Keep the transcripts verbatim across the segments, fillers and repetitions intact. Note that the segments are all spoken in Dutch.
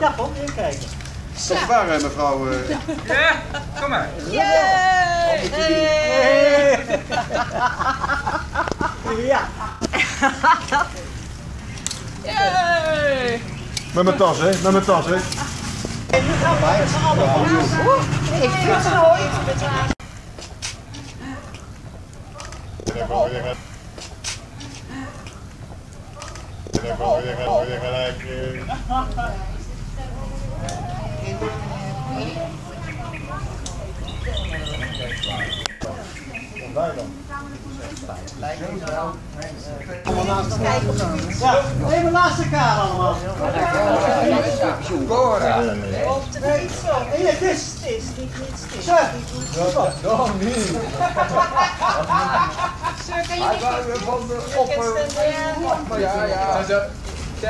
Ja, kom in kijken. Is dat waar, hè, mevrouw? Uh... Ja, kom maar. Yeah. Hey. Ja. Yeah. Met mijn tas, hè? Met mijn tas, hè? En nu gaan we met z'n allen op. Ik vind het mooi. Ik wil weer met. Ik wil weer met. Ik wil weer met. Neem een laatste kaart allemaal. Nee, het is niet. Sir, dat niet. Sir, kan je niet? Ja, ja.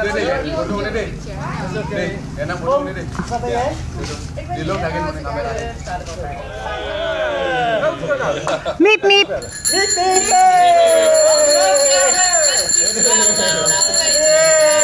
Nee, nee, nee, no, nee, nee. Nee, en dan moet je nee. Wat ben jij? Die loopt eigenlijk nog in de camera. Miep, miep. Miep, miep. Miep, miep.